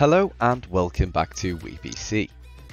Hello and welcome back to WePC.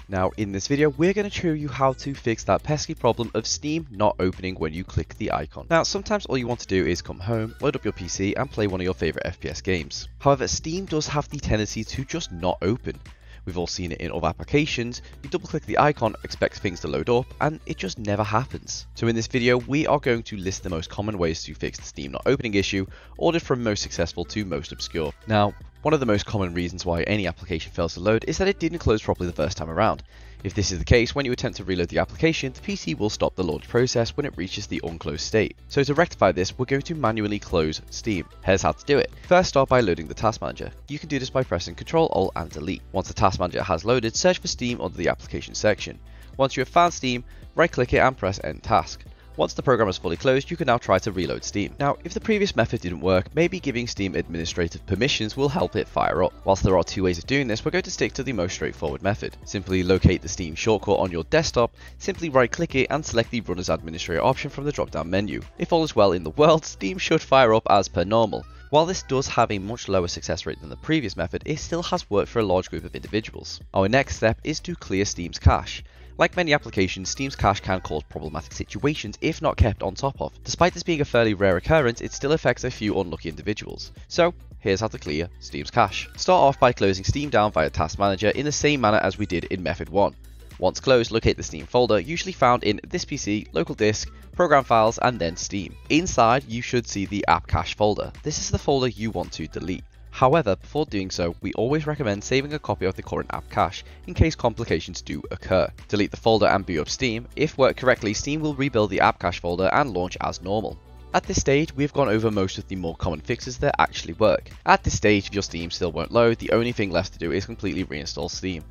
Now in this video we're going to show you how to fix that pesky problem of Steam not opening when you click the icon. Now sometimes all you want to do is come home, load up your PC and play one of your favourite FPS games. However, Steam does have the tendency to just not open. We've all seen it in other applications. You double click the icon, expect things to load up and it just never happens. So in this video we are going to list the most common ways to fix the Steam not opening issue, ordered from most successful to most obscure. Now, one of the most common reasons why any application fails to load is that it didn't close properly the first time around. If this is the case, when you attempt to reload the application, the PC will stop the launch process when it reaches the unclosed state. So to rectify this, we're going to manually close Steam. Here's how to do it. First, start by loading the Task Manager. You can do this by pressing Ctrl, Alt and Delete. Once the Task Manager has loaded, search for Steam under the application section. Once you have found Steam, right-click it and press End Task. Once the program is fully closed, you can now try to reload Steam. Now, if the previous method didn't work, maybe giving Steam administrative permissions will help it fire up. Whilst there are two ways of doing this, we're going to stick to the most straightforward method. Simply locate the Steam shortcut on your desktop, simply right-click it and select the Run as Administrator option from the drop-down menu. If all is well in the world, Steam should fire up as per normal. While this does have a much lower success rate than the previous method, it still has worked for a large group of individuals. Our next step is to clear Steam's cache. Like many applications, Steam's cache can cause problematic situations if not kept on top of. Despite this being a fairly rare occurrence, it still affects a few unlucky individuals. So here's how to clear Steam's cache. Start off by closing Steam down via Task Manager in the same manner as we did in method 1. Once closed, locate the Steam folder, usually found in This PC, Local Disk, Program Files, and then Steam. Inside, you should see the App Cache folder. This is the folder you want to delete. However, before doing so, we always recommend saving a copy of the current app cache, in case complications do occur. Delete the folder and boot up Steam. If worked correctly, Steam will rebuild the app cache folder and launch as normal. At this stage, we've gone over most of the more common fixes that actually work. At this stage, if your Steam still won't load, the only thing left to do is completely reinstall Steam.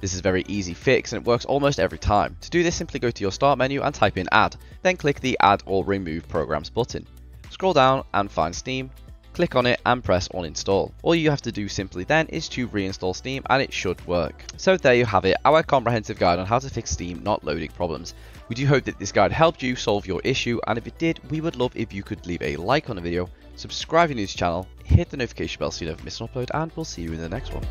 This is a very easy fix and it works almost every time. To do this, simply go to your start menu and type in Add, then click the Add or Remove Programs button. Scroll down and find Steam, click on it and press Uninstall. All you have to do simply then is to reinstall Steam and it should work. So there you have it, our comprehensive guide on how to fix Steam not loading problems. We do hope that this guide helped you solve your issue, and if it did, we would love if you could leave a like on the video, subscribe if you're new to the channel, hit the notification bell so you never miss an upload, and we'll see you in the next one.